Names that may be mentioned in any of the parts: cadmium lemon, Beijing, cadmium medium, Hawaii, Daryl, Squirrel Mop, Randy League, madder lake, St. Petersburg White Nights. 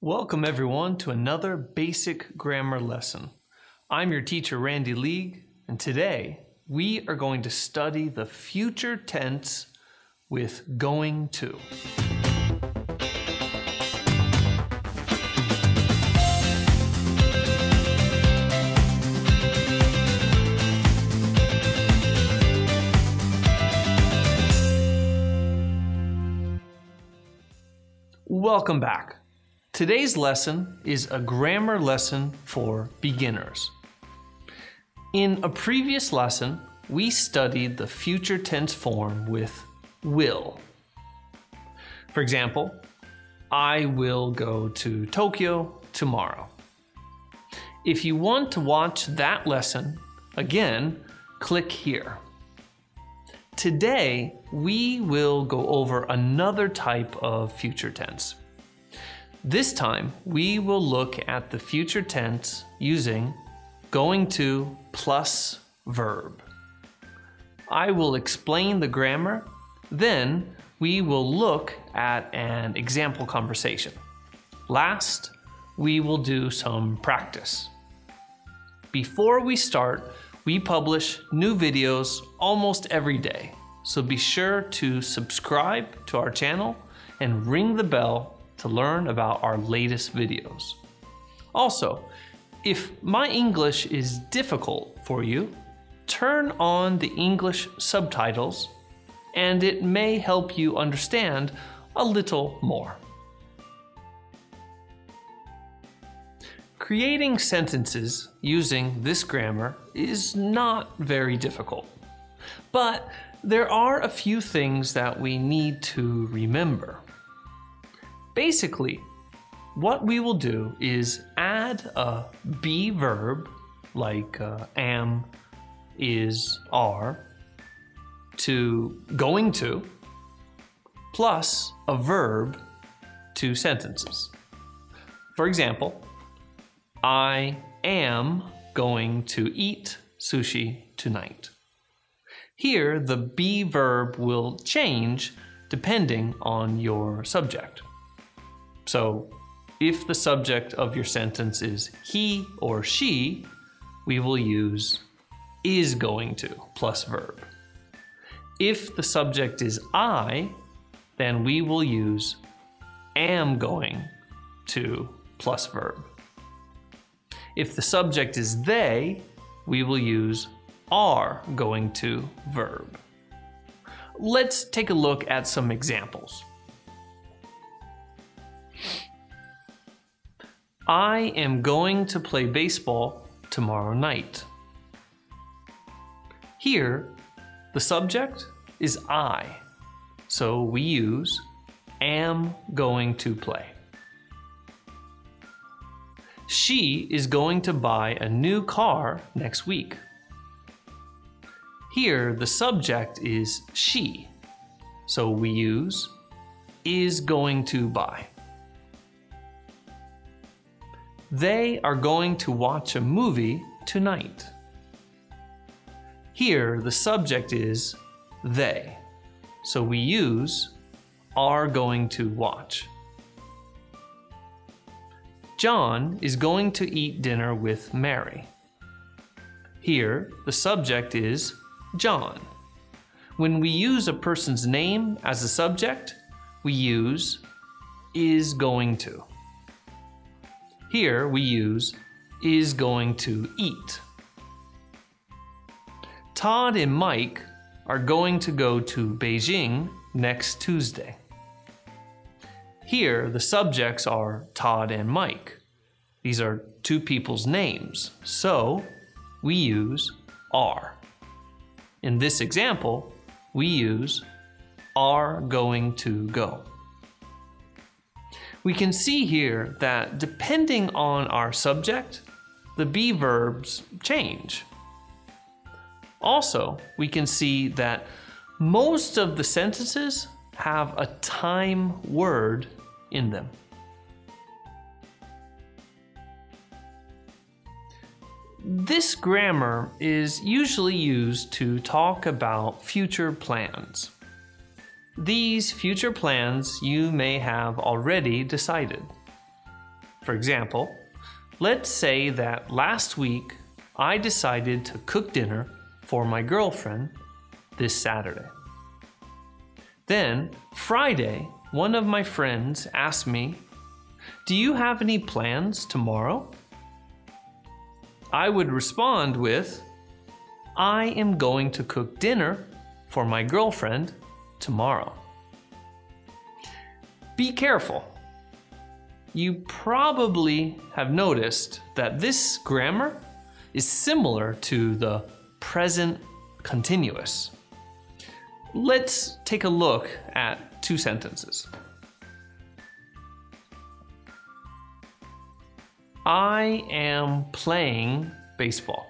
Welcome everyone to another basic grammar lesson. I'm your teacher Randy League, and today we are going to study the future tense with going to. Welcome back. Today's lesson is a grammar lesson for beginners. In a previous lesson, we studied the future tense form with will. For example, I will go to Tokyo tomorrow. If you want to watch that lesson again, click here. Today, we will go over another type of future tense. This time, we will look at the future tense using going to plus verb. I will explain the grammar, then we will look at an example conversation. Last, we will do some practice. Before we start, we publish new videos almost every day, so be sure to subscribe to our channel and ring the bell to learn about our latest videos. Also, if my English is difficult for you, turn on the English subtitles and it may help you understand a little more. Creating sentences using this grammar is not very difficult, but there are a few things that we need to remember. Basically, what we will do is add a be verb, like am, is, are, to going to, plus a verb to sentences. For example, I am going to eat sushi tonight. Here, the be verb will change depending on your subject. So, if the subject of your sentence is he or she, we will use is going to plus verb. If the subject is I, then we will use am going to plus verb. If the subject is they, we will use are going to verb. Let's take a look at some examples. I am going to play baseball tomorrow night. Here, the subject is I, so we use am going to play. She is going to buy a new car next week. Here, the subject is she, so we use is going to buy. They are going to watch a movie tonight. Here, the subject is they, so we use are going to watch. John is going to eat dinner with Mary. Here, the subject is John. When we use a person's name as a subject, we use is going to. Here we use is going to eat. Todd and Mike are going to go to Beijing next Tuesday. Here the subjects are Todd and Mike. These are two people's names, so we use are. In this example, we use are going to go. We can see here that depending on our subject, the be verbs change. Also, we can see that most of the sentences have a time word in them. This grammar is usually used to talk about future plans. These future plans you may have already decided. For example, let's say that last week I decided to cook dinner for my girlfriend this Saturday. Then Friday, one of my friends asked me, "Do you have any plans tomorrow?" I would respond with, "I am going to cook dinner for my girlfriend tomorrow." Be careful. You probably have noticed that this grammar is similar to the present continuous. Let's take a look at two sentences. I am playing baseball.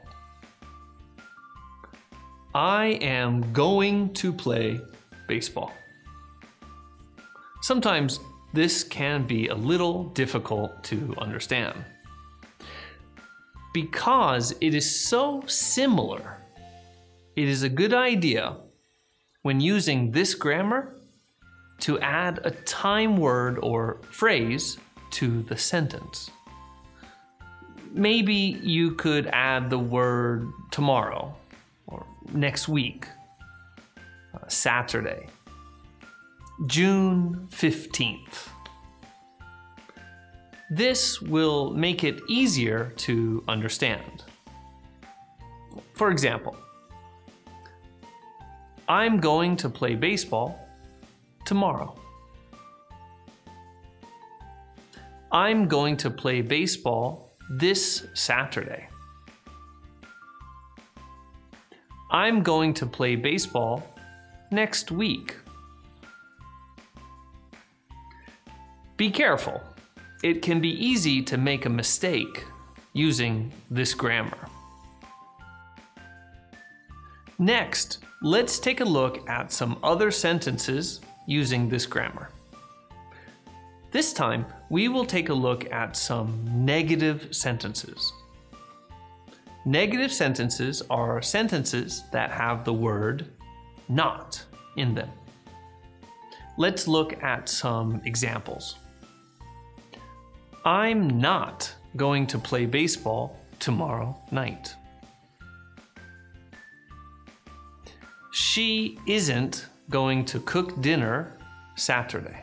I am going to play baseball. Sometimes this can be a little difficult to understand because it is so similar. It is a good idea when using this grammar to add a time word or phrase to the sentence. Maybe you could add the word tomorrow or next week, Saturday, June 15th. This will make it easier to understand. For example, I'm going to play baseball tomorrow. I'm going to play baseball this Saturday. I'm going to play baseball next week. Be careful. It can be easy to make a mistake using this grammar. Next, let's take a look at some other sentences using this grammar. This time, we will take a look at some negative sentences. Negative sentences are sentences that have the word not in them. Let's look at some examples. I'm not going to play baseball tomorrow night. She isn't going to cook dinner Saturday.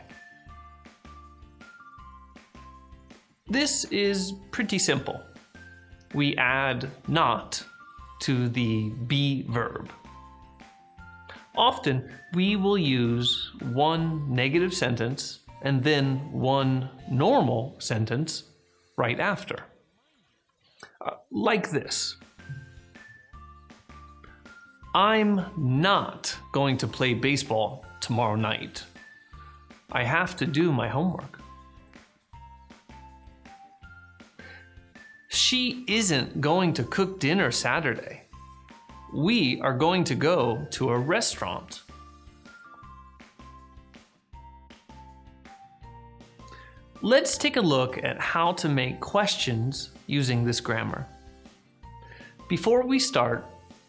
This is pretty simple. We add not to the be verb. Often we will use one negative sentence and then one normal sentence right after. Like this. I'm not going to play baseball tomorrow night. I have to do my homework. She isn't going to cook dinner Saturday. We are going to go to a restaurant. Let's take a look at how to make questions using this grammar. Before we start,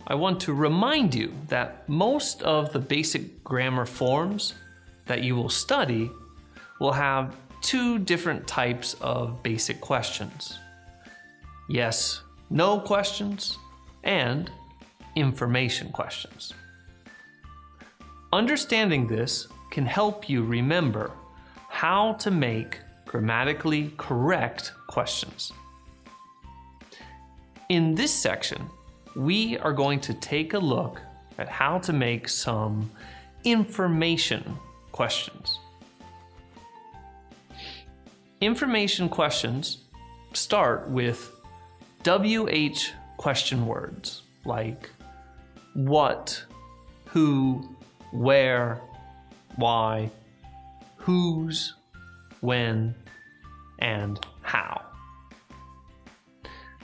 I want to remind you that most of the basic grammar forms that you will study will have two different types of basic questions. Yes, no questions and information questions. Understanding this can help you remember how to make grammatically correct questions. In this section, we are going to take a look at how to make some information questions. Information questions start with WH question words like what, who, where, why, whose, when, and how.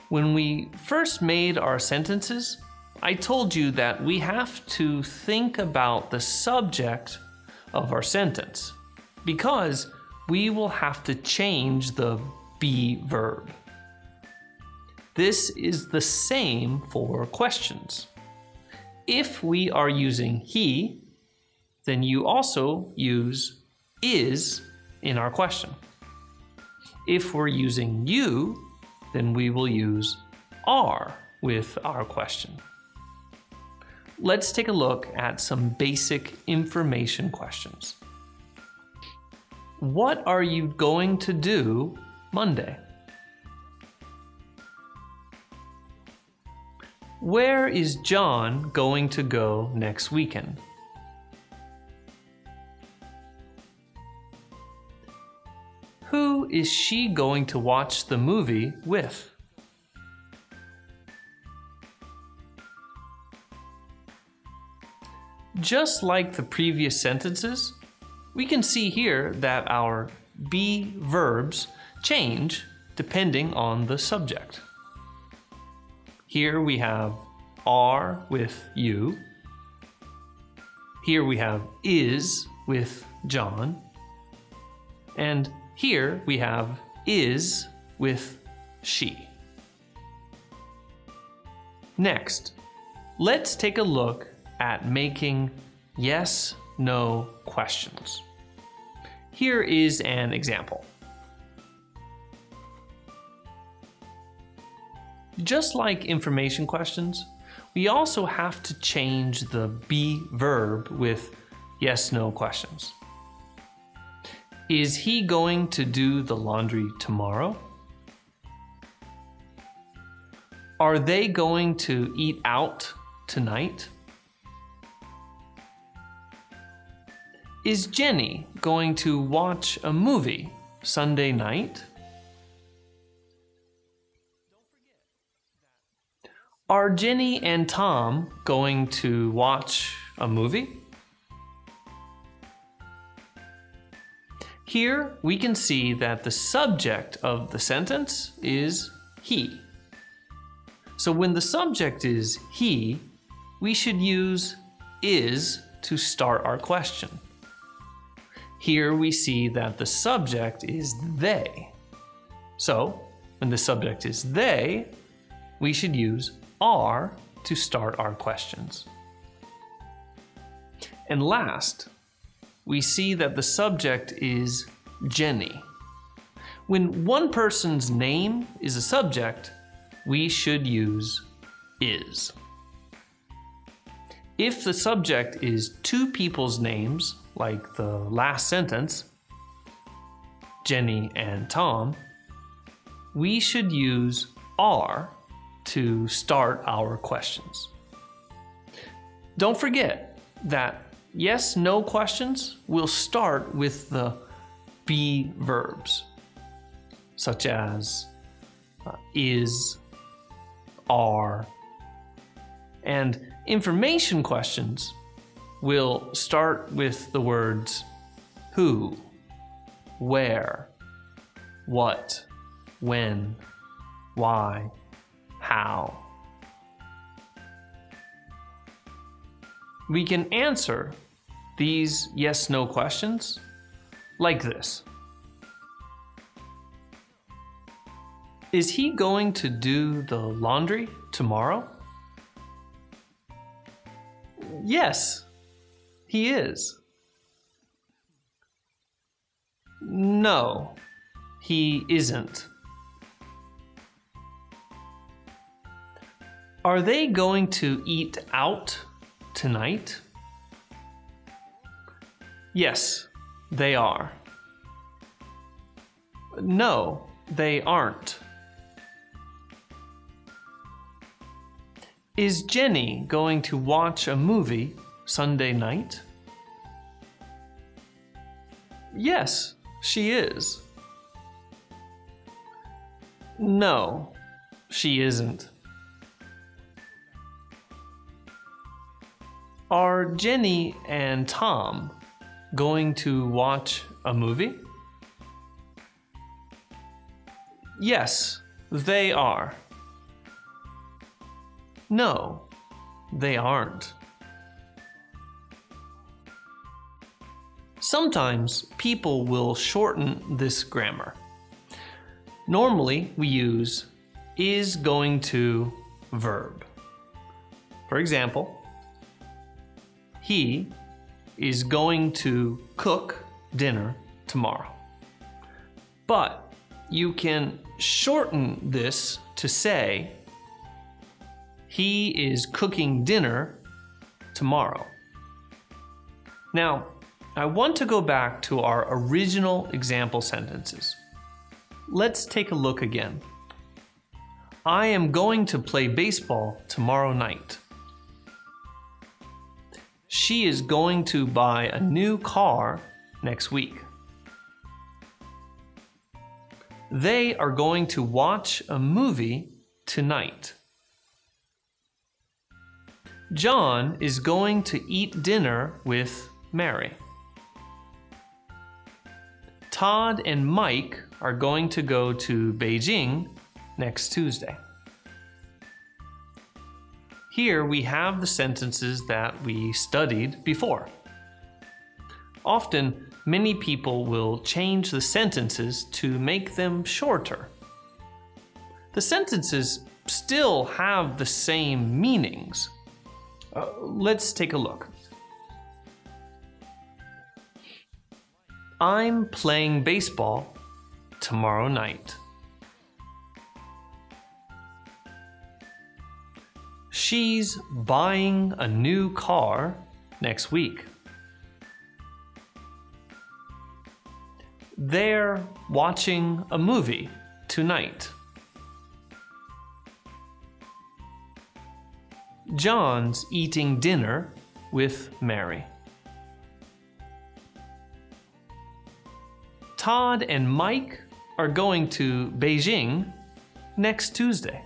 When we first made our sentences, I told you that we have to think about the subject of our sentence because we will have to change the be verb. This is the same for questions. If we are using he, then you also use is in our question. If we're using you, then we will use are with our question. Let's take a look at some basic information questions. What are you going to do Monday? Where is John going to go next weekend? Who is she going to watch the movie with? Just like the previous sentences, we can see here that our be verbs change depending on the subject. Here we have are with you. Here we have is with John. And here we have is with she. Next, let's take a look at making yes, no questions. Here is an example. Just like information questions, we also have to change the be verb with yes, no questions. Is he going to do the laundry tomorrow? Are they going to eat out tonight? Is Jenny going to watch a movie Sunday night? Are Jenny and Tom going to watch a movie? Here we can see that the subject of the sentence is he. So when the subject is he, we should use is to start our question. Here we see that the subject is they. So when the subject is they, we should use are to start our questions. And last, we see that the subject is Jenny. When one person's name is a subject, we should use is. If the subject is two people's names, like the last sentence, Jenny and Tom, we should use are to start our questions. Don't forget that yes, no questions will start with the be verbs, such as is, are, and information questions will start with the words who, where, what, when, why, how. We can answer these yes/no questions like this. Is he going to do the laundry tomorrow? Yes. He is. No, he isn't. Are they going to eat out tonight? Yes, they are. No, they aren't. Is Jenny going to watch a movie Sunday night? Yes, she is. No, she isn't. Are Jenny and Tom going to watch a movie? Yes, they are. No, they aren't. Sometimes people will shorten this grammar. Normally we use is going to verb. For example, he is going to cook dinner tomorrow. But you can shorten this to say, he is cooking dinner tomorrow. Now, I want to go back to our original example sentences. Let's take a look again. I am going to play baseball tomorrow night. She is going to buy a new car next week. They are going to watch a movie tonight. John is going to eat dinner with Mary. Todd and Mike are going to go to Beijing next Tuesday. Here we have the sentences that we studied before. Often, many people will change the sentences to make them shorter. The sentences still have the same meanings. Let's take a look. I'm playing baseball tomorrow night. She's buying a new car next week. They're watching a movie tonight. John's eating dinner with Mary. Todd and Mike are going to Beijing next Tuesday.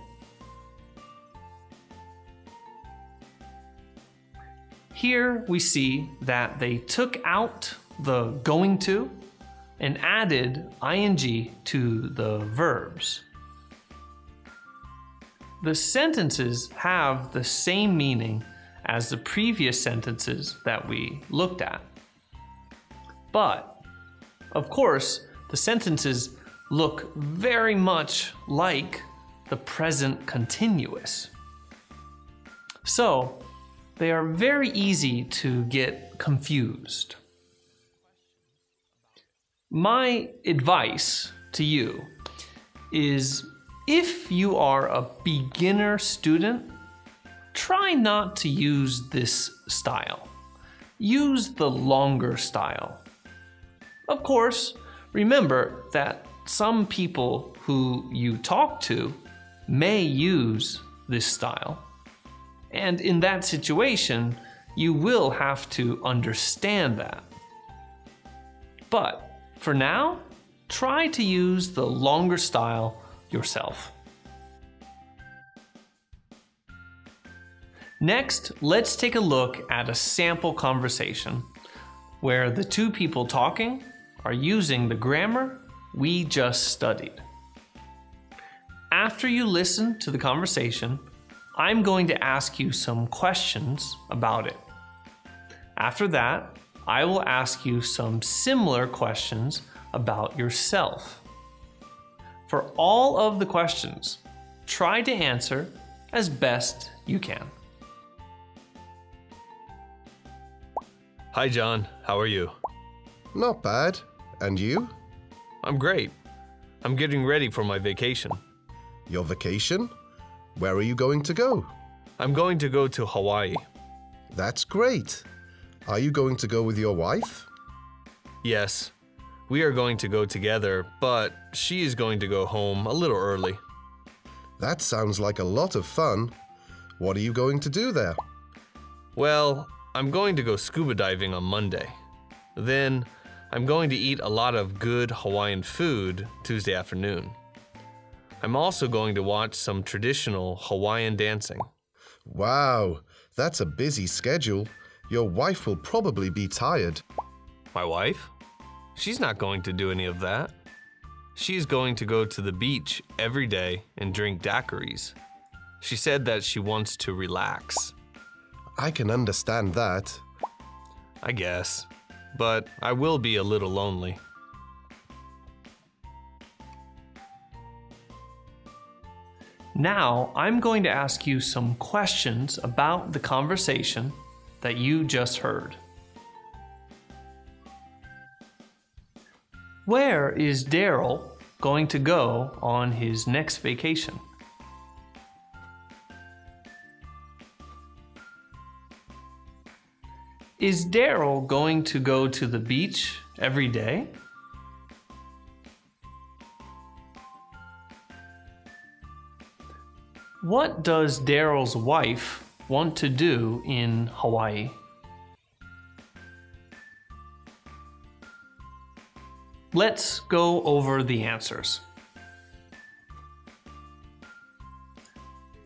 Here we see that they took out the going to and added ing to the verbs. The sentences have the same meaning as the previous sentences that we looked at. But, of course, the sentences look very much like the present continuous. So, they are very easy to get confused. My advice to you is, if you are a beginner student, try not to use this style. Use the longer style. Of course, remember that some people who you talk to may use this style. And in that situation, you will have to understand that. But for now, try to use the longer style yourself. Next, let's take a look at a sample conversation where the two people talking are using the grammar we just studied. After you listen to the conversation, I'm going to ask you some questions about it. After that, I will ask you some similar questions about yourself. For all of the questions, try to answer as best you can. Hi, John. How are you? Not bad. And you? I'm great. I'm getting ready for my vacation. Your vacation? Where are you going to go? I'm going to go to Hawaii. That's great. Are you going to go with your wife? Yes. We are going to go together, but she is going to go home a little early. That sounds like a lot of fun. What are you going to do there? Well, I'm going to go scuba diving on Monday. Then I'm going to eat a lot of good Hawaiian food Tuesday afternoon. I'm also going to watch some traditional Hawaiian dancing. Wow, that's a busy schedule. Your wife will probably be tired. My wife? She's not going to do any of that. She's going to go to the beach every day and drink daiquiris. She said that she wants to relax. I can understand that. I guess, but I will be a little lonely. Now, I'm going to ask you some questions about the conversation that you just heard. Where is Daryl going to go on his next vacation. Is Daryl going to go to the beach every day? What does Daryl's wife want to do in Hawaii? Let's go over the answers.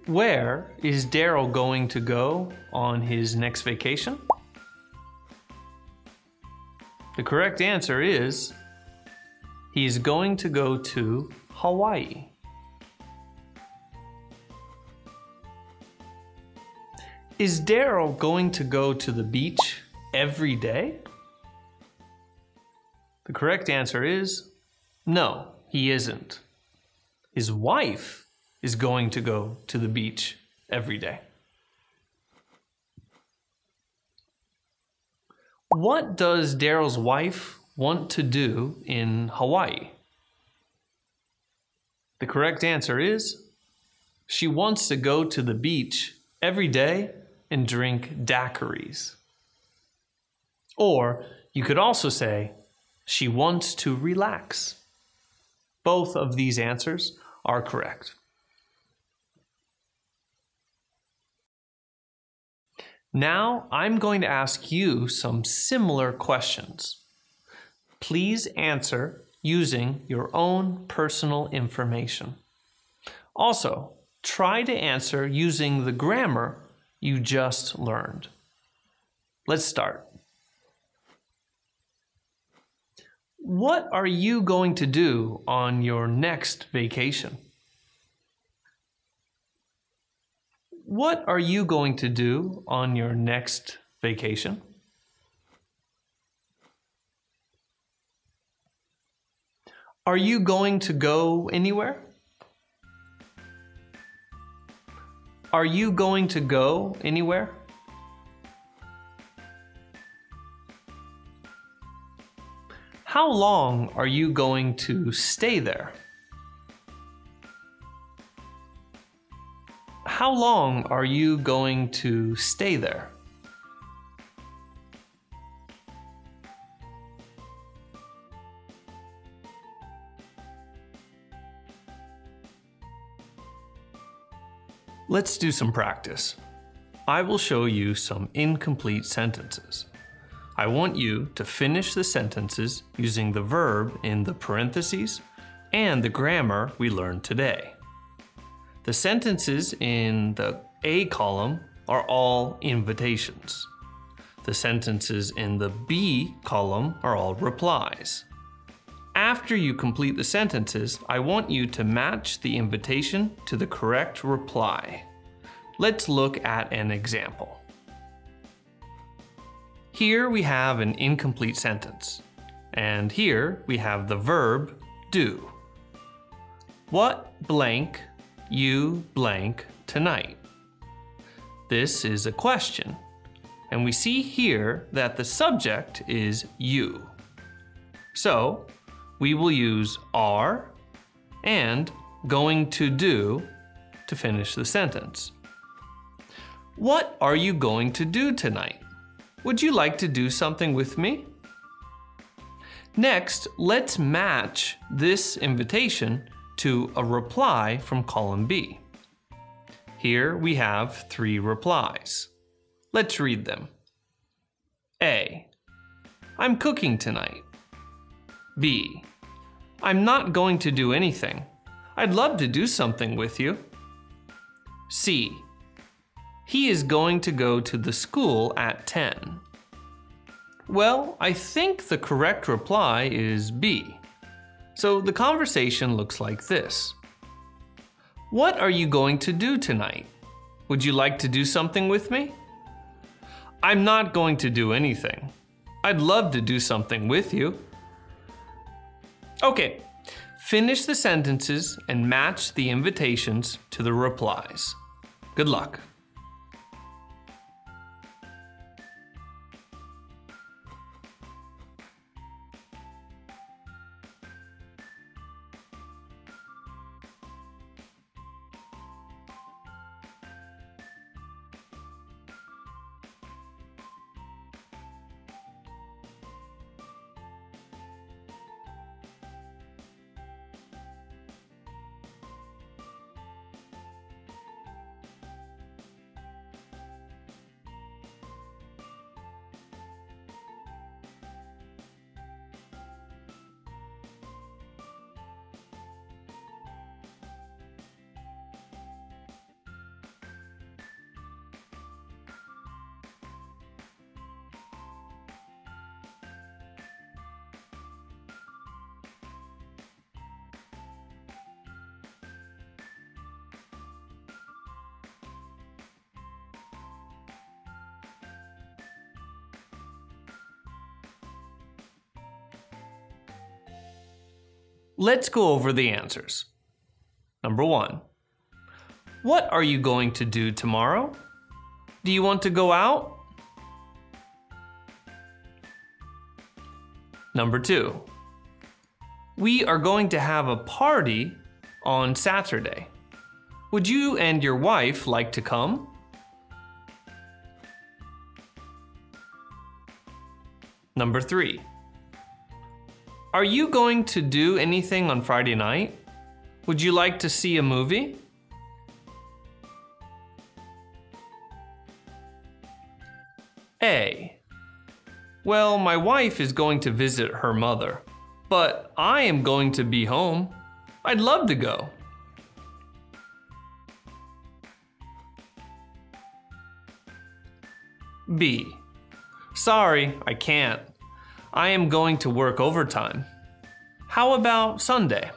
Where is Daryl going to go on his next vacation? The correct answer is he's going to go to Hawaii. Is Daryl going to go to the beach every day? The correct answer is no, he isn't. His wife is going to go to the beach every day. What does Daryl's wife want to do in Hawaii? The correct answer is she wants to go to the beach every day and drink daiquiris. Or you could also say she wants to relax. Both of these answers are correct. Now I'm going to ask you some similar questions. Please answer using your own personal information. Also, try to answer using the grammar you just learned. Let's start. What are you going to do on your next vacation? What are you going to do on your next vacation? Are you going to go anywhere? Are you going to go anywhere? How long are you going to stay there? How long are you going to stay there? Let's do some practice. I will show you some incomplete sentences. I want you to finish the sentences using the verb in the parentheses and the grammar we learned today. The sentences in the A column are all invitations. The sentences in the B column are all replies. After you complete the sentences, I want you to match the invitation to the correct reply. Let's look at an example. Here we have an incomplete sentence, and here we have the verb do. What blank you blank tonight? This is a question, and we see here that the subject is you. So we will use are and going to do to finish the sentence. What are you going to do tonight? Would you like to do something with me? Next, let's match this invitation to a reply from column B. Here we have three replies. Let's read them. A. I'm cooking tonight. B. I'm not going to do anything. I'd love to do something with you. C. He is going to go to the school at 10. Well, I think the correct reply is B. So the conversation looks like this. What are you going to do tonight? Would you like to do something with me? I'm not going to do anything. I'd love to do something with you. Okay, finish the sentences and match the invitations to the replies. Good luck. Let's go over the answers. Number one, what are you going to do tomorrow? Do you want to go out? Number two, we are going to have a party on Saturday. Would you and your wife like to come? Number three, are you going to do anything on Friday night? Would you like to see a movie? A, well, my wife is going to visit her mother, but I am going to be home. I'd love to go. B, sorry, I can't. I am going to work overtime. How about Sunday?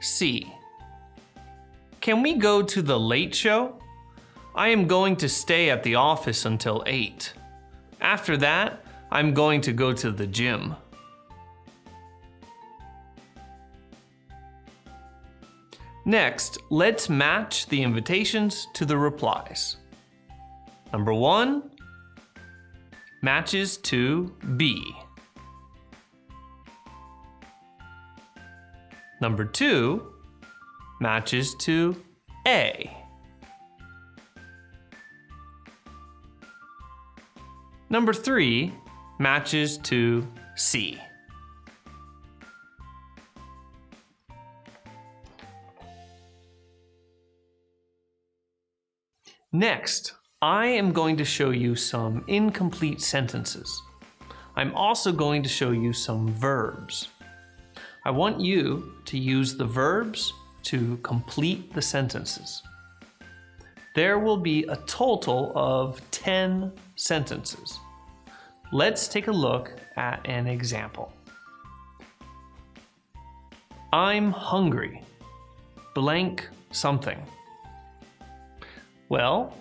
C, can we go to the late show? I am going to stay at the office until 8. After that, I'm going to go to the gym. Next, let's match the invitations to the replies. Number one matches to B. Number two matches to A. Number three matches to C. Next, I am going to show you some incomplete sentences. I'm also going to show you some verbs. I want you to use the verbs to complete the sentences. There will be a total of 10 sentences. Let's take a look at an example. I'm hungry, blank something. Well,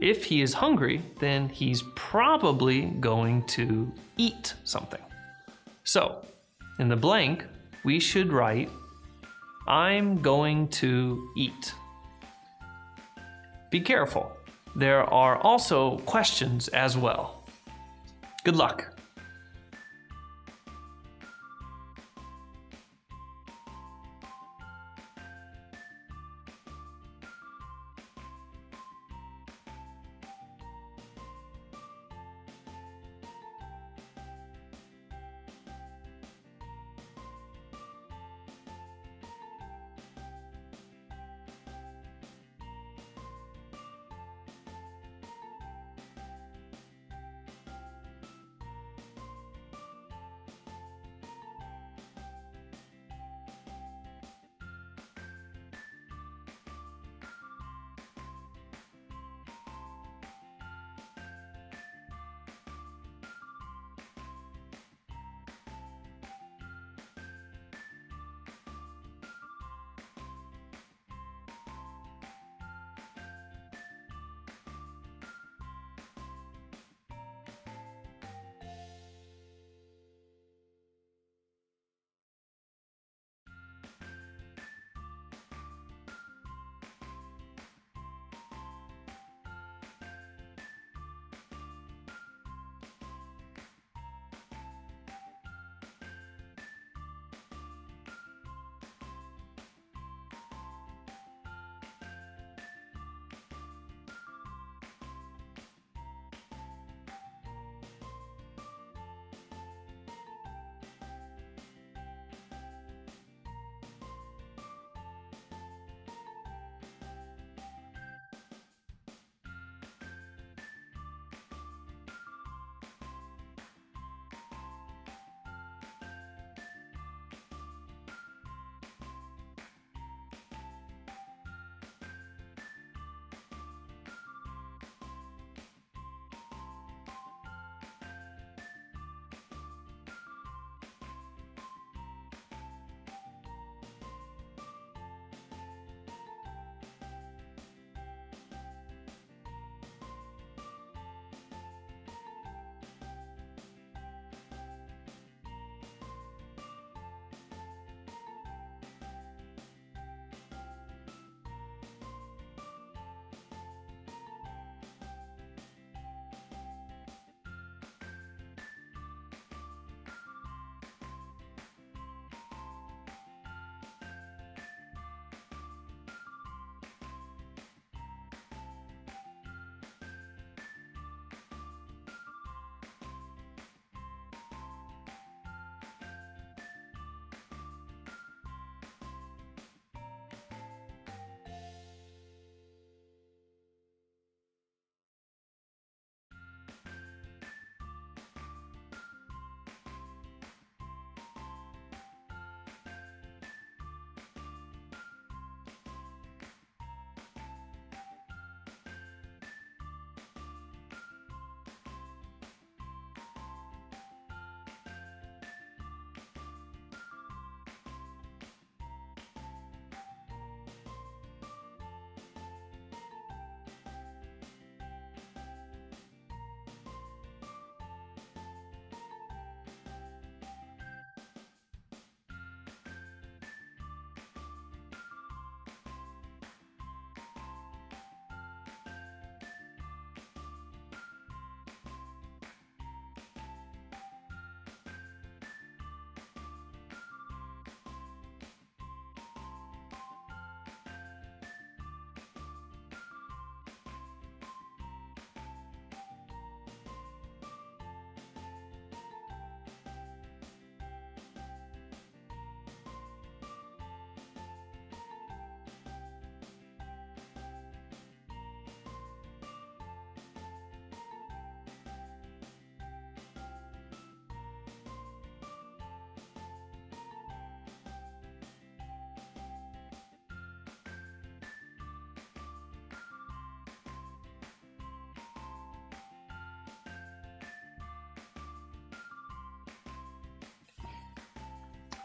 if he is hungry, then he's probably going to eat something. So, in the blank, we should write, I'm going to eat. Be careful. There are also questions as well. Good luck.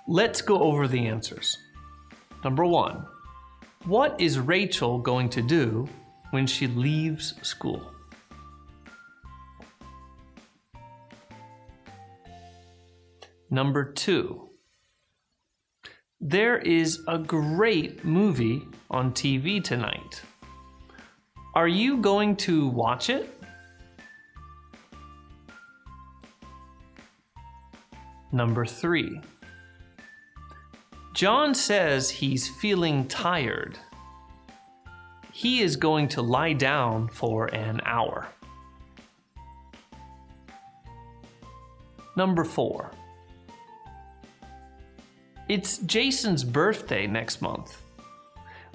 Let's go over the answers. Number one, what is Rachel going to do when she leaves school? Number two, there is a great movie on TV tonight. Are you going to watch it? Number three, John says he's feeling tired. He is going to lie down for an hour. Number four, it's Jason's birthday next month.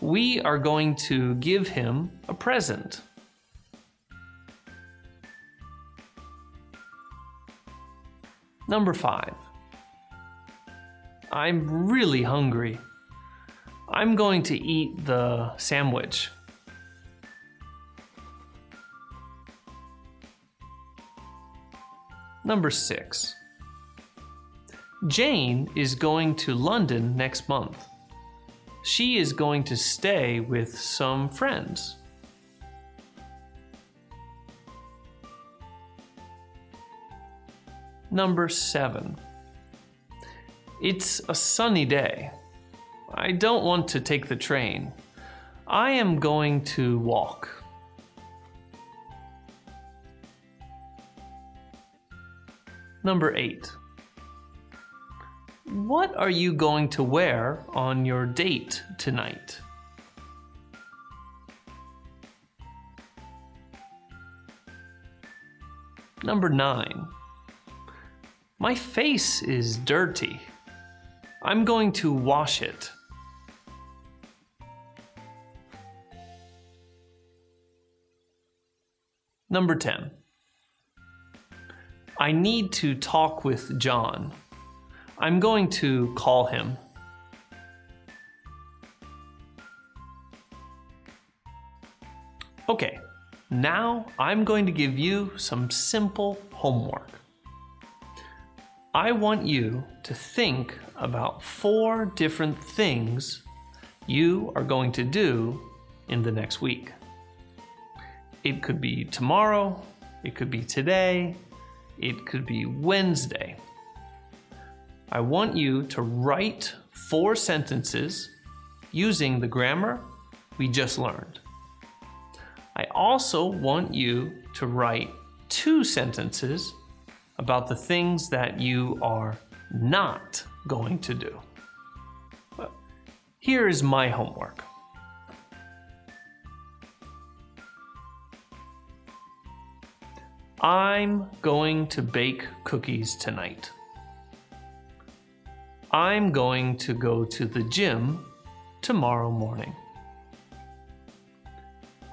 We are going to give him a present. Number five, I'm really hungry. I'm going to eat the sandwich. Number six, Jane is going to London next month. She is going to stay with some friends. Number seven, it's a sunny day. I don't want to take the train. I am going to walk. Number eight, what are you going to wear on your date tonight? Number nine, my face is dirty. I'm going to wash it. Number 10, I need to talk with John. I'm going to call him. Okay, now I'm going to give you some simple homework. I want you to think about 4 different things you are going to do in the next week. It could be tomorrow, it could be today, it could be Wednesday. I want you to write 4 sentences using the grammar we just learned. I also want you to write 2 sentences about the things that you are not going to do. Well, here is my homework. I'm going to bake cookies tonight. I'm going to go to the gym tomorrow morning.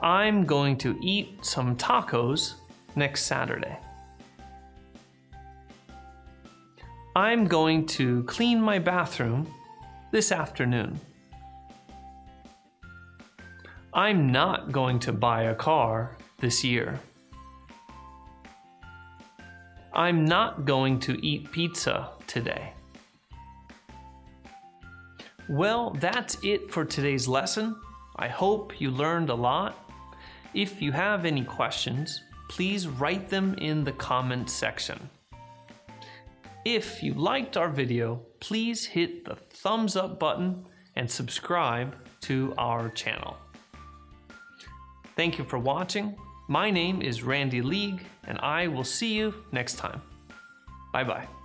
I'm going to eat some tacos next Saturday. I'm going to clean my bathroom this afternoon. I'm not going to buy a car this year. I'm not going to eat pizza today. Well, that's it for today's lesson. I hope you learned a lot. If you have any questions, please write them in the comment section. If you liked our video, please hit the thumbs up button and subscribe to our channel. Thank you for watching. My name is Randy League, and I will see you next time. Bye-bye.